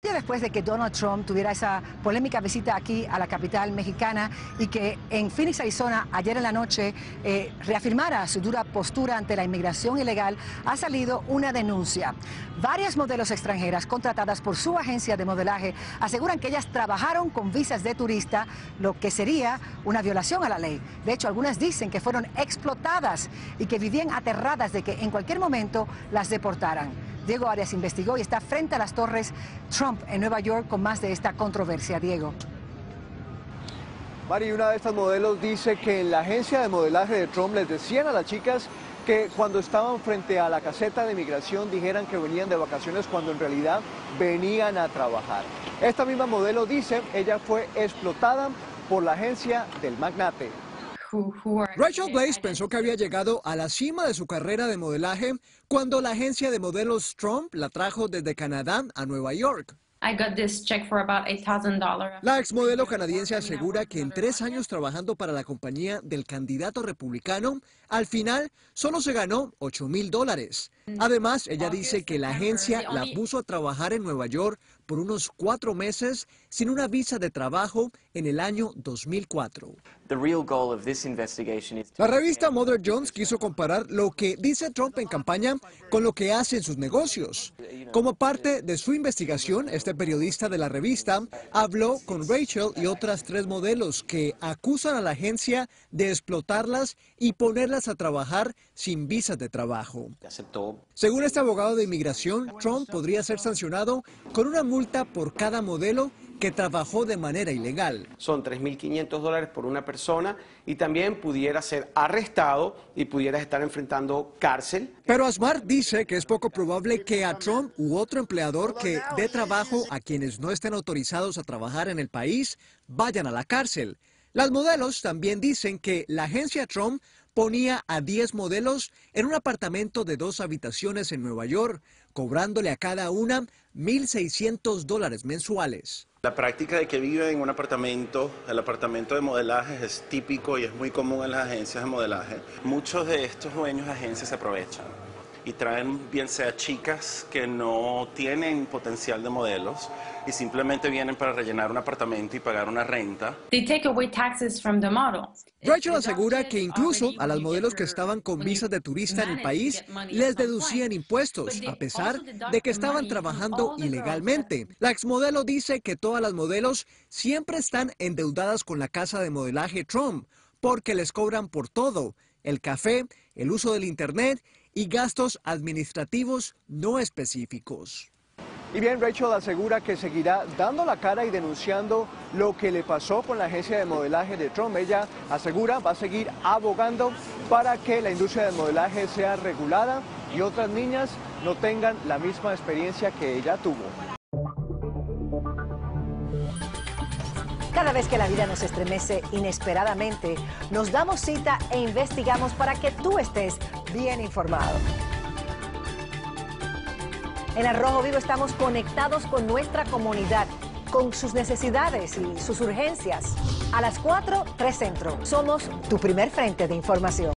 Después de que Donald Trump tuviera esa polémica visita aquí a la capital mexicana y que en Phoenix, Arizona, ayer en la noche reafirmara su dura postura ante la inmigración ilegal, ha salido una denuncia. Varias modelos extranjeras contratadas por su agencia de modelaje aseguran que ellas trabajaron con visas de turista, lo que sería una violación a la ley. De hecho, algunas dicen que fueron explotadas y que vivían aterradas de que en cualquier momento las deportaran. Diego Arias investigó y está frente a las torres Trump en Nueva York con más de esta controversia. Diego. Mari, una de estas modelos dice que en la agencia de modelaje de Trump les decían a las chicas que cuando estaban frente a la caseta de inmigración dijeran que venían de vacaciones cuando en realidad venían a trabajar. Esta misma modelo dice ella fue explotada por la agencia del magnate. Rachel Blaze pensó que había llegado a la cima de su carrera de modelaje cuando la agencia de modelos Trump la trajo desde Canadá a Nueva York. La exmodelo canadiense asegura que en 3 años trabajando para la compañía del candidato republicano, al final solo se ganó $8,000. Además, ella dice que la agencia la puso a trabajar en Nueva York por unos 4 meses sin una visa de trabajo en el año 2004. La revista Mother Jones quiso comparar lo que dice Trump en campaña con lo que hace en sus negocios. Como parte de su investigación, este periodista de la revista habló con Rachel y otras 3 modelos que acusan a la agencia de explotarlas y ponerlas a trabajar sin visas de trabajo. Según este abogado de inmigración, Trump podría ser sancionado con una multa por cada modelo que trabajó de manera ilegal. Son $3,500 por una persona y también pudiera ser arrestado y pudiera estar enfrentando cárcel. Pero Asmar dice que es poco probable que a Trump u otro empleador que dé trabajo a quienes no estén autorizados a trabajar en el país vayan a la cárcel. Las modelos también dicen que la agencia Trump ponía a 10 modelos en un apartamento de 2 habitaciones en Nueva York, cobrándole a cada una $1,600 mensuales. La práctica de que viven en un apartamento, el apartamento de modelaje es típico y es muy común en las agencias de modelaje. Muchos de estos dueños de agencias se aprovechan y traen bien sea chicas que no tienen potencial de modelos y simplemente vienen para rellenar un apartamento y pagar una renta. Rachel asegura que incluso a las modelos que estaban con visas de turista en el país les deducían impuestos, a pesar de que estaban trabajando ilegalmente. La exmodelo dice que todas las modelos siempre están endeudadas con la casa de modelaje Trump, porque les cobran por todo, el café, el uso del internet y gastos administrativos no específicos. Y bien, Rachel asegura que seguirá dando la cara y denunciando lo que le pasó con la agencia de modelaje de Trump. Ella asegura va a seguir abogando para que la industria del modelaje sea regulada y otras niñas no tengan la misma experiencia que ella tuvo. Cada vez que la vida nos estremece inesperadamente, nos damos cita e investigamos para que tú estés bien informado. En Al Rojo Vivo estamos conectados con nuestra comunidad, con sus necesidades y sus urgencias. A las 4, 3 Centro. Somos tu primer frente de información.